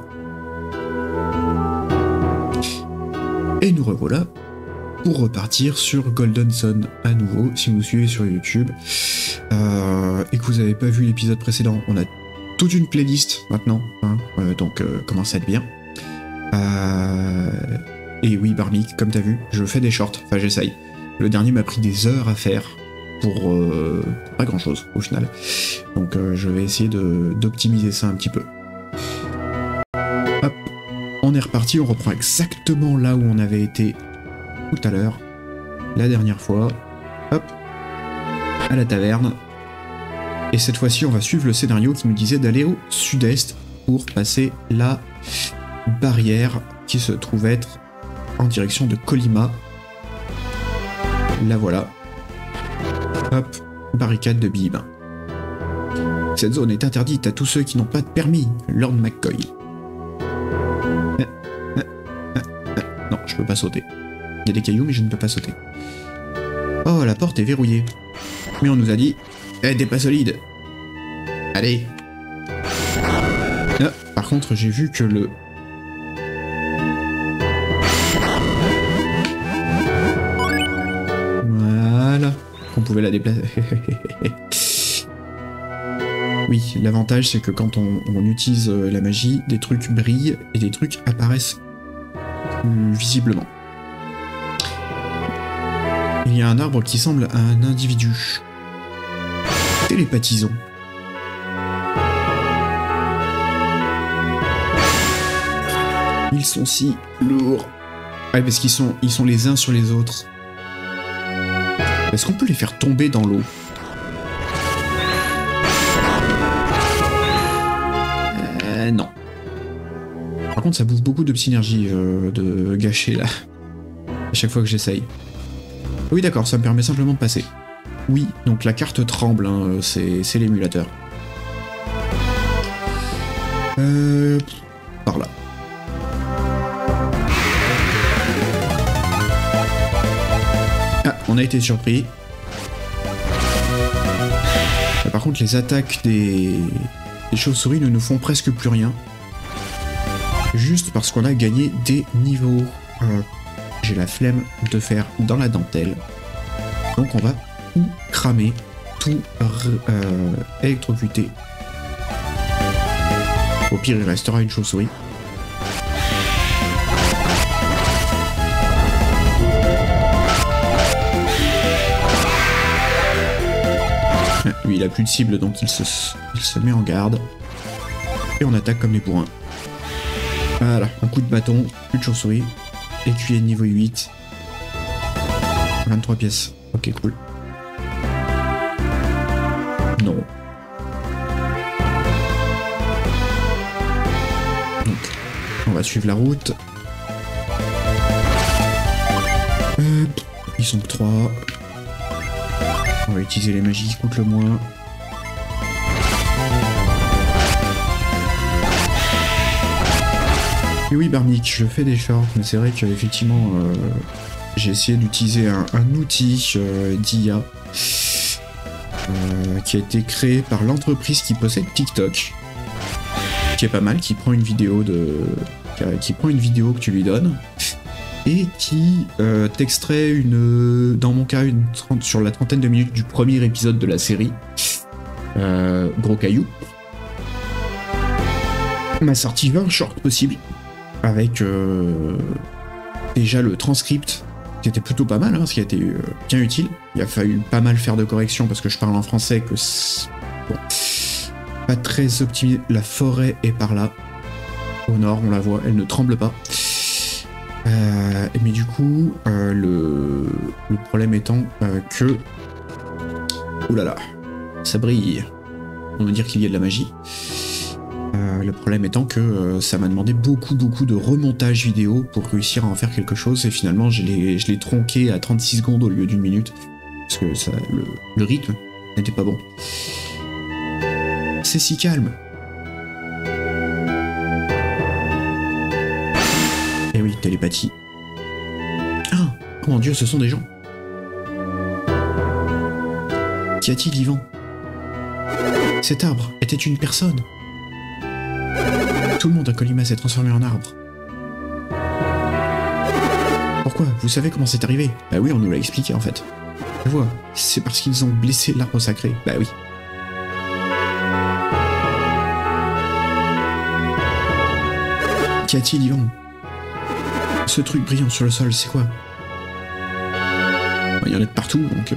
fois. Et nous revoilà pour repartir sur Golden Sun à nouveau. Si vous nous suivez sur YouTube et que vous n'avez pas vu l'épisode précédent, on a toute une playlist maintenant, hein, donc commence à être bien. Et oui, Barmik, comme t'as vu, je fais des shorts, enfin j'essaye. Le dernier m'a pris des heures à faire pour pas grand chose au final. Donc je vais essayer d'optimiser ça un petit peu. Hop, on est reparti, on reprend exactement là où on avait été tout à l'heure, la dernière fois. Hop, à la taverne. Et cette fois-ci, on va suivre le scénario qui nous disait d'aller au sud-est pour passer la barrière qui se trouve être en direction de Kolima. La voilà. Hop, barricade de Bibin. Cette zone est interdite à tous ceux qui n'ont pas de permis, Lord McCoy. Non, je peux pas sauter. Il y a des cailloux, mais je ne peux pas sauter. Oh, la porte est verrouillée. Mais on nous a dit... Eh, t'es pas solide. Allez. Ah, par contre, j'ai vu que le... Voilà. Qu'on pouvait la déplacer. Oui, l'avantage, c'est que quand on utilise la magie, des trucs brillent et des trucs apparaissent plus visiblement. Il y a un arbre qui semble à un individu. Télépathisons. Ils sont si lourds. Ouais, parce qu'ils sont les uns sur les autres. Est-ce qu'on peut les faire tomber dans l'eau? Non. Par contre, ça bouffe beaucoup de synergie de gâcher là. À chaque fois que j'essaye. Oui, d'accord, ça me permet simplement de passer. Oui, donc la carte tremble, hein, c'est l'émulateur. Par là. Ah, on a été surpris. Mais par contre, les attaques des chauves-souris ne nous font presque plus rien. Juste parce qu'on a gagné des niveaux. J'ai la flemme de faire dans la dentelle. Donc on va... cramer, tout électrocuté. Au pire, il restera une chauve-souris. Lui, il a plus de cible, donc il se met en garde. Et on attaque comme les bourrins. Voilà, un coup de bâton, plus de chauve-souris. Écuyer niveau 8. 23 pièces. Ok, cool. Non. Donc, on va suivre la route. Ils sont que 3. On va utiliser les magies qui coûtent le moins. Et oui, Barmik, je fais des shorts, mais c'est vrai qu'effectivement, j'ai essayé d'utiliser un outil d'IA. Qui a été créé par l'entreprise qui possède TikTok, qui est pas mal, qui prend une vidéo que tu lui donnes et qui t'extrait dans mon cas sur la trentaine de minutes du premier épisode de la série Gros Caillou. On m'a sorti 20 shorts possibles avec déjà le transcript qui était plutôt pas mal, hein, ce qui a été bien utile. Il a fallu pas mal faire de corrections parce que je parle en français, que c'est bon, pas très optimisé. La forêt est par là, au nord, on la voit, elle ne tremble pas. Mais du coup, le problème étant que... Oulala, ça brille. On veut dire qu'il y a de la magie. Le problème étant que ça m'a demandé beaucoup de remontage vidéo pour réussir à en faire quelque chose, et finalement je l'ai tronqué à 36 secondes au lieu d'une minute, parce que ça, le rythme n'était pas bon. C'est si calme. Et oui, télépathie. Ah, oh mon dieu, ce sont des gens. Qu'y a-t-il, Ivan? Cet arbre était une personne. Tout le monde à Kolima s'est transformé en arbre. Pourquoi? Vous savez comment c'est arrivé? Bah oui, on nous l'a expliqué en fait. Je vois, c'est parce qu'ils ont blessé l'arbre sacré. Bah oui. Qu'y a-t-il, Ivan? Ce truc brillant sur le sol, c'est quoi? Il y en a de partout, donc...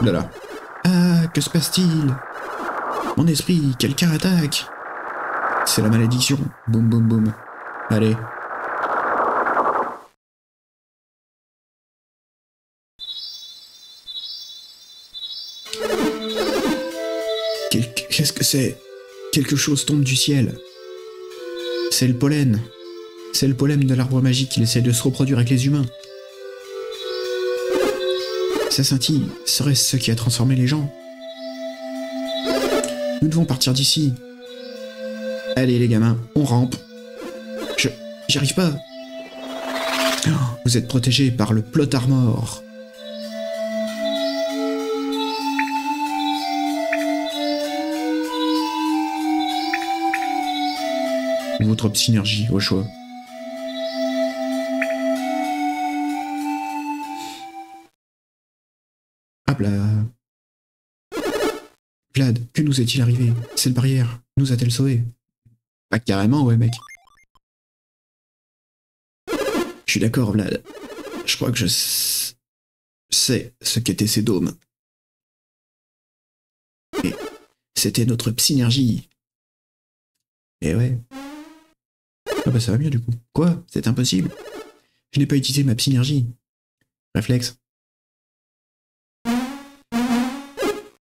Oulala. Ah, que se passe-t-il? Mon esprit, quelqu'un attaque! C'est la malédiction. Boum, boum, boum. Allez. Qu'est-ce que c'est? Quelque chose tombe du ciel. C'est le pollen. C'est le pollen de l'arbre magique. Il essaie de se reproduire avec les humains. Ça scintille. Serait-ce ce qui a transformé les gens? Nous devons partir d'ici. Allez les gamins, on rampe. J'y arrive pas. Vous êtes protégés par le plot armor. Votre synergie au choix. Hop là. Vlad, que nous est-il arrivé? Cette barrière nous a-t-elle sauvés? Bah carrément ouais mec. Je suis d'accord Vlad. Je crois que je sais ce qu'étaient ces dômes. C'était notre synergie. Et ouais. Ah bah ça va mieux du coup. Quoi? C'est impossible. Je n'ai pas utilisé ma synergie. Réflexe.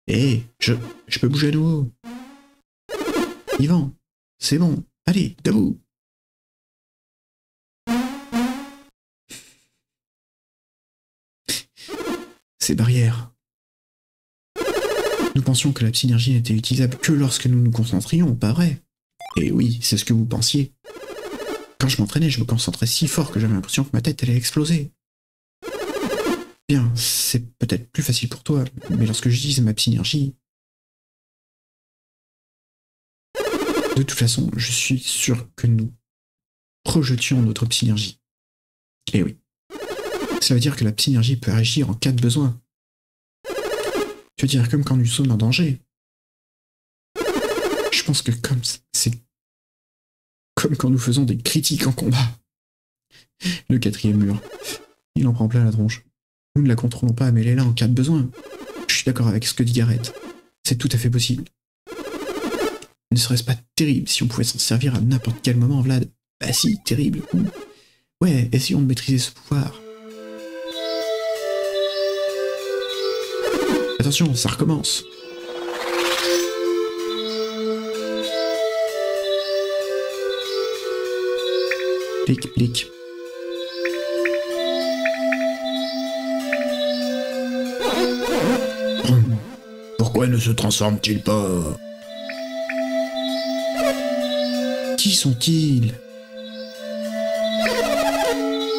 Hé, je peux bouger à nouveau. Ivan, c'est bon. Allez, debout. Ces barrières. Nous pensions que la synergie n'était utilisable que lorsque nous nous concentrions, pas vrai? Et oui, c'est ce que vous pensiez. Quand je m'entraînais, je me concentrais si fort que j'avais l'impression que ma tête allait exploser. Bien, c'est peut-être plus facile pour toi, mais lorsque j'utilise ma synergie... De toute façon, je suis sûr que nous projetions notre synergie. Eh oui. Ça veut dire que la synergie peut agir en cas de besoin. Je veux dire, comme quand nous sommes en danger. Je pense que comme c'est... Comme quand nous faisons des critiques en combat. Le quatrième mur. Il en prend plein la tronche. Nous ne la contrôlons pas, mais elle est là en cas de besoin. Je suis d'accord avec ce que dit Garrett. C'est tout à fait possible. Ne serait-ce pas terrible si on pouvait s'en servir à n'importe quel moment, Vlad? Bah si, terrible. Ouais, essayons de maîtriser ce pouvoir. Attention, ça recommence. Plic, plic. Pourquoi ne se transforme-t-il pas? Qui sont-ils?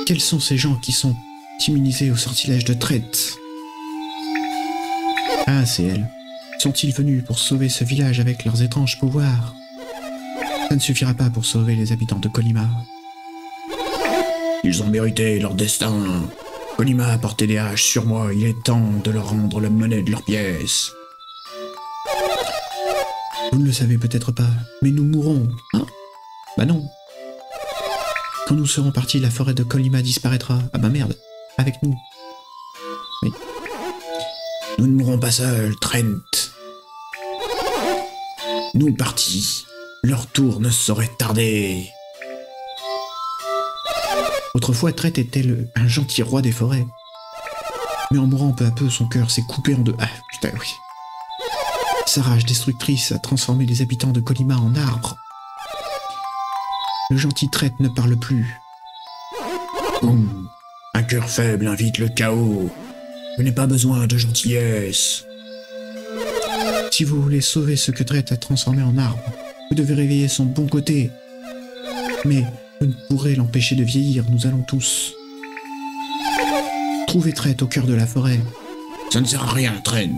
Quels sont ces gens qui sont immunisés au sortilège de Tret? Ah, c'est elle. Sont-ils venus pour sauver ce village avec leurs étranges pouvoirs? Ça ne suffira pas pour sauver les habitants de Kolima. Ils ont mérité leur destin. Kolima a porté des haches sur moi. Il est temps de leur rendre la monnaie de leurs pièces. Vous ne le savez peut-être pas, mais nous mourrons, hein? Bah non. Quand nous serons partis, la forêt de Kolima disparaîtra. Ah bah merde, avec nous. Oui. Nous ne mourrons pas seuls, Trent. Nous partis. Leur tour ne saurait tarder. Autrefois, Tret était un gentil roi des forêts. Mais en mourant peu à peu, son cœur s'est coupé en deux. Ah, putain, oui. Sa rage destructrice a transformé les habitants de Kolima en arbres. Le gentil Tret ne parle plus. Boum. Un cœur faible invite le chaos. Je n'ai pas besoin de gentillesse. Si vous voulez sauver ce que Tret a transformé en arbre, vous devez réveiller son bon côté. Mais... Vous ne pourrez l'empêcher de vieillir, nous allons tous. Trouvez Tret au cœur de la forêt. Ça ne sert à rien, Tret.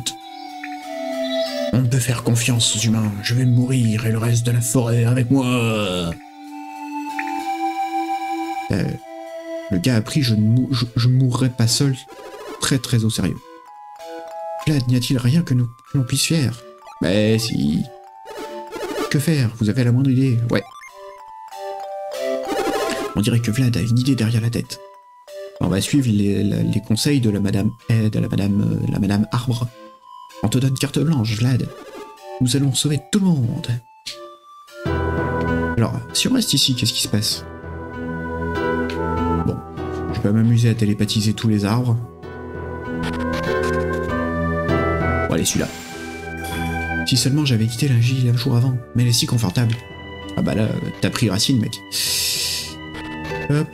On ne peut faire confiance aux humains. Je vais mourir et le reste de la forêt avec moi. Le gars a pris, je mourrai pas seul. Très au sérieux. Vlad, n'y a-t-il rien que l'on puisse faire? Mais si. Que faire? Vous avez la moindre idée? Ouais. On dirait que Vlad a une idée derrière la tête. On va suivre les conseils de la madame Aide, la madame Arbre. On te donne carte blanche, Vlad. Nous allons sauver tout le monde. Alors, si on reste ici, qu'est-ce qui se passe? Bon, je vais pas m'amuser à télépathiser tous les arbres. Bon, allez, celui-là. Si seulement j'avais quitté la gîte un jour avant, mais elle est si confortable. Ah bah là, t'as pris racine, mec. Hop.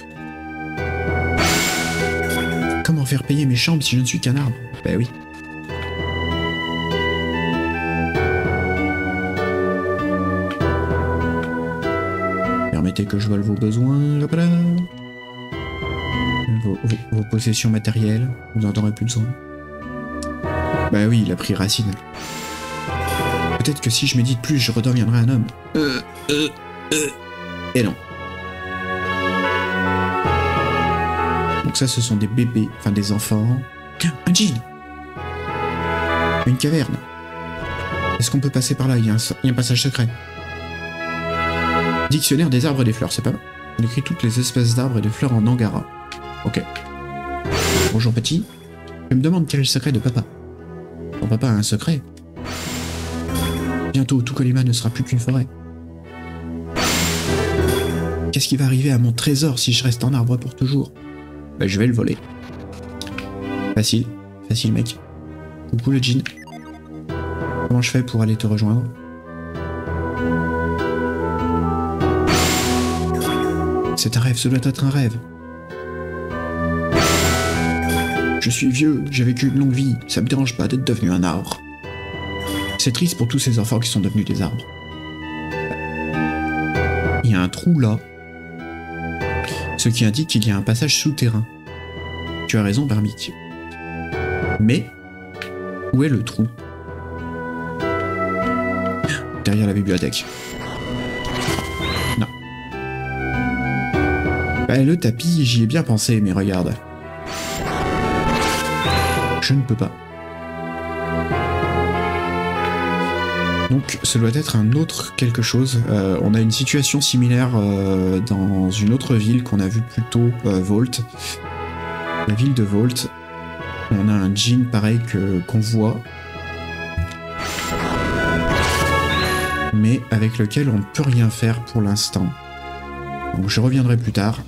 Comment faire payer mes chambres si je ne suis qu'un arbre? Bah oui. Permettez que je vole vos besoins, vos possessions matérielles, vous n'en aurez plus besoin. Bah oui, il a pris racine. Peut-être que si je médite plus, je redeviendrai un homme. Et non. Donc ça, ce sont des bébés, enfin des enfants. Un jean. Une caverne. Est-ce qu'on peut passer par là? Il y a un passage secret. Dictionnaire des arbres et des fleurs, c'est pas mal. On écrit toutes les espèces d'arbres et de fleurs en angara. Ok. Bonjour petit. Je me demande quel est le secret de papa. Ton papa a un secret. Bientôt, tout Kolima ne sera plus qu'une forêt. Qu'est-ce qui va arriver à mon trésor si je reste en arbre pour toujours? Bah je vais le voler. Facile. Facile mec. Coucou le djinn. Comment je fais pour aller te rejoindre? C'est un rêve, ce doit être un rêve. Je suis vieux, j'ai vécu une longue vie, ça me dérange pas d'être devenu un arbre. C'est triste pour tous ces enfants qui sont devenus des arbres. Il y a un trou là. Ce qui indique qu'il y a un passage souterrain. Tu as raison, Barmik. Mais, où est le trou? Derrière la bibliothèque. Bah, le tapis, j'y ai bien pensé, mais regarde. Je ne peux pas. Donc, ce doit être un autre quelque chose. On a une situation similaire dans une autre ville qu'on a vue plus tôt, Vault. La ville de Vault. On a un djinn pareil qu'on voit. Mais avec lequel on ne peut rien faire pour l'instant. Donc, je reviendrai plus tard.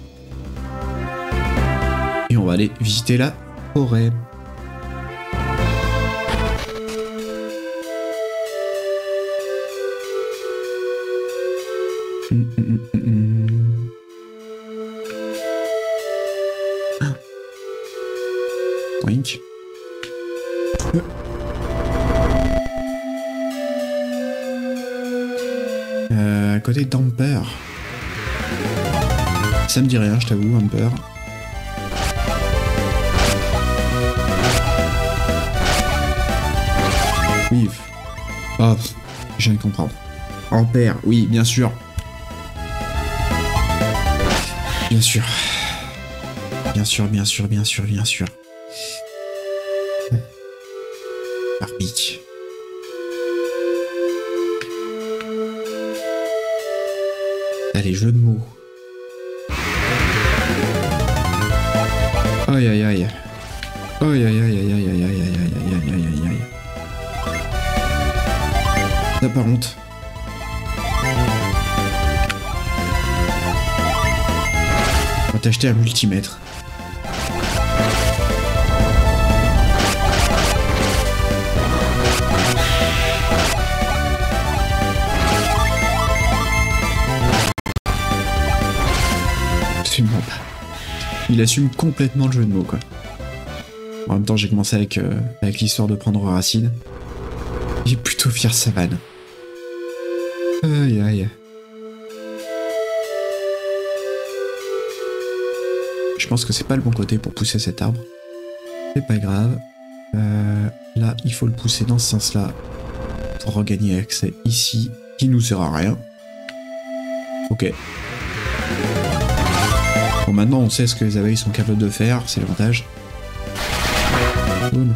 Et on va aller visiter la forêt. Wink. À côté d'Ampère. Ça me dit rien, je t'avoue, Ampère. Oui. Oh, je viens de comprendre. Ampère, oui, bien sûr. Bien sûr. Bien sûr, bien sûr, bien sûr, bien sûr. Barmik. T'as les jeux de mots. Aïe aïe aïe. Aïe aïe aïe aïe aïe aïe aïe aïe aïe aïe aïe. T'as pas honte. On va t'acheter un multimètre. Absolument pas. Il assume complètement le jeu de mots, quoi. En même temps, j'ai commencé avec l'histoire de prendre racine. Il est plutôt fier de sa vanne. Aïe aïe. Je pense que c'est pas le bon côté pour pousser cet arbre. C'est pas grave. Là, il faut le pousser dans ce sens-là. pour regagner accès ici, qui nous sert à rien. Ok. Bon, maintenant on sait ce que les abeilles sont capables de faire, c'est l'avantage. Boum.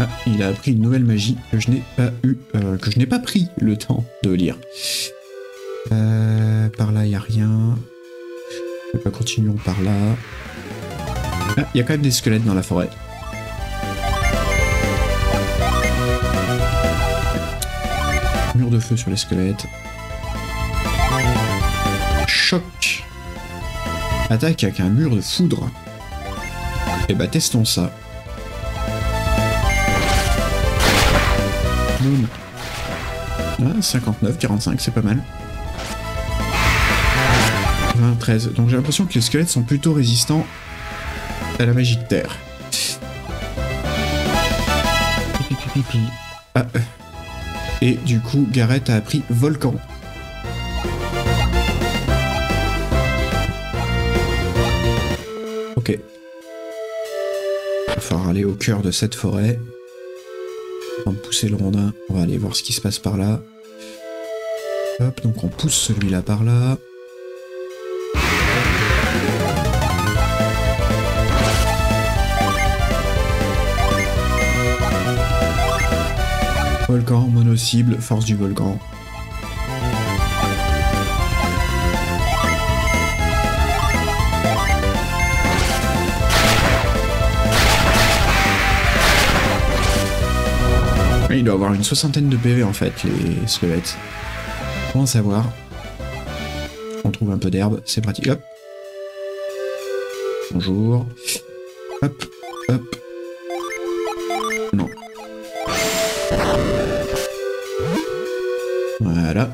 Ah, il a appris une nouvelle magie que je n'ai pas eu, que je n'ai pas pris le temps de lire. Par là, il n'y a rien. Continuons par là. Ah, il y a quand même des squelettes dans la forêt. Mur de feu sur les squelettes. Choc. Attaque avec un mur de foudre. Et bah testons ça. Boum. Ah, 59, 45, c'est pas mal. 20, 13. Donc j'ai l'impression que les squelettes sont plutôt résistants à la magie de terre. Ah. Et du coup, Garrett a appris volcan. Ok. Il va falloir aller au cœur de cette forêt. On va pousser le rondin. On va aller voir ce qui se passe par là. Hop, donc on pousse celui-là par là. Volcan, mono-cible, force du volcan. Il doit avoir une soixantaine de PV en fait, les squelettes. Pour en savoir. On trouve un peu d'herbe, c'est pratique. Hop. Bonjour. Hop, hop. Non. Voilà.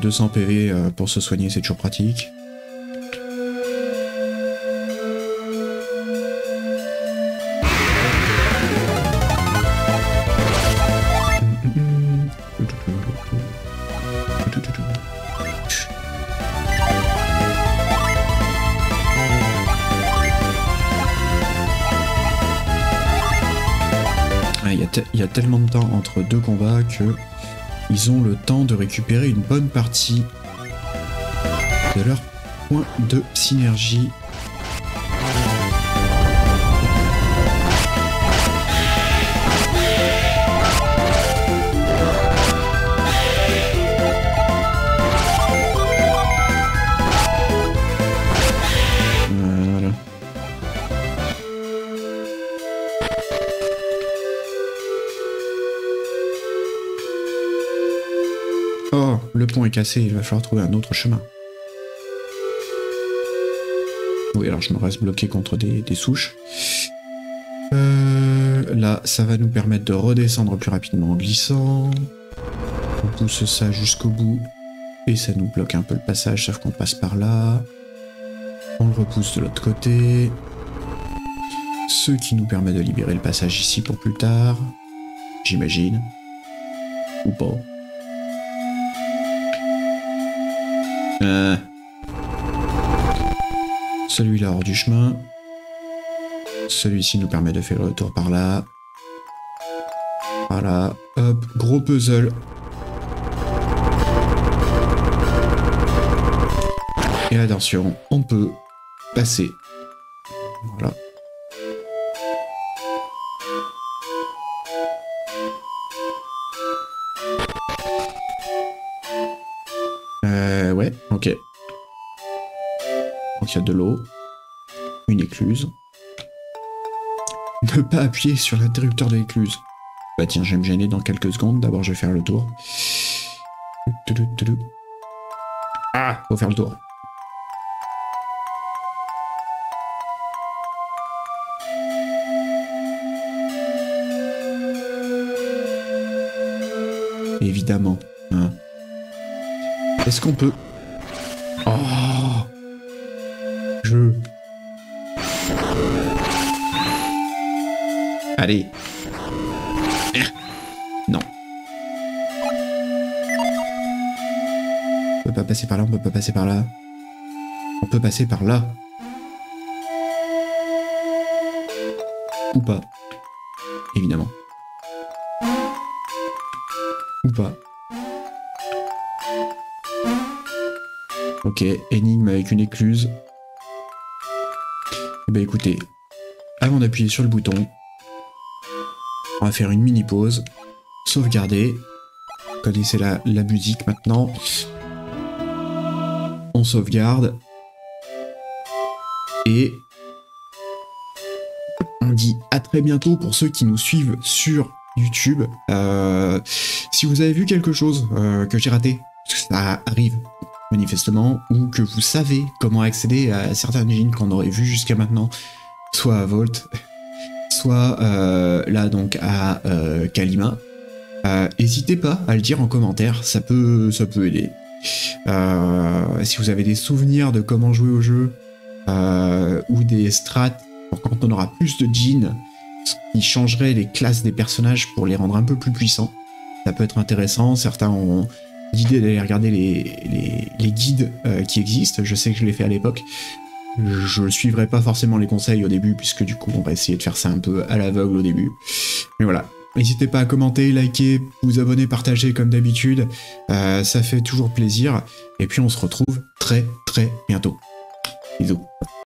200 PV pour se soigner, c'est toujours pratique. Il y a tellement de temps entre deux combats que ils ont le temps de récupérer une bonne partie de leurs points de synergie. Le pont est cassé, il va falloir trouver un autre chemin. Oui, alors je me reste bloqué contre des souches. Là, ça va nous permettre de redescendre plus rapidement en glissant. On pousse ça jusqu'au bout. Et ça nous bloque un peu le passage, sauf qu'on passe par là. On le repousse de l'autre côté. Ce qui nous permet de libérer le passage ici pour plus tard. J'imagine. Ou pas. Celui-là hors du chemin. Celui-ci nous permet de faire le retour par là. Voilà. Hop, gros puzzle. Et attention, on peut passer. Voilà. Ouais, ok. Donc il y a de l'eau, une écluse. Ne pas appuyer sur l'interrupteur de l'écluse. Bah tiens, je vais me gêner dans quelques secondes. D'abord, je vais faire le tour. Ah, faut faire le tour. Évidemment, hein. Est-ce qu'on peut... Oh, je... Allez. Non. On peut pas passer par là, on peut pas passer par là. On peut passer par là. Ou pas. Évidemment. Ou pas. Ok, énigme avec une écluse. Eh bien écoutez, avant d'appuyer sur le bouton, on va faire une mini pause, sauvegarder. Vous connaissez la musique maintenant. On sauvegarde. Et on dit à très bientôt pour ceux qui nous suivent sur YouTube. Si vous avez vu quelque chose que j'ai raté, parce que ça arrive manifestement, ou que vous savez comment accéder à certaines lignes qu'on aurait vues jusqu'à maintenant, soit à Vault, soit là donc à Kolima, n'hésitez pas à le dire en commentaire, ça peut aider. Si vous avez des souvenirs de comment jouer au jeu, ou des strats pour quand on aura plus de djinns, qui changeraient les classes des personnages pour les rendre un peu plus puissants, ça peut être intéressant. Certains ont l'idée d'aller regarder les guides qui existent. Je sais que je l'ai fait à l'époque. Je suivrai pas forcément les conseils au début, puisque du coup on va essayer de faire ça un peu à l'aveugle au début. Mais voilà. N'hésitez pas à commenter, liker, vous abonner, partager comme d'habitude. Ça fait toujours plaisir. Et puis on se retrouve très bientôt. Bisous.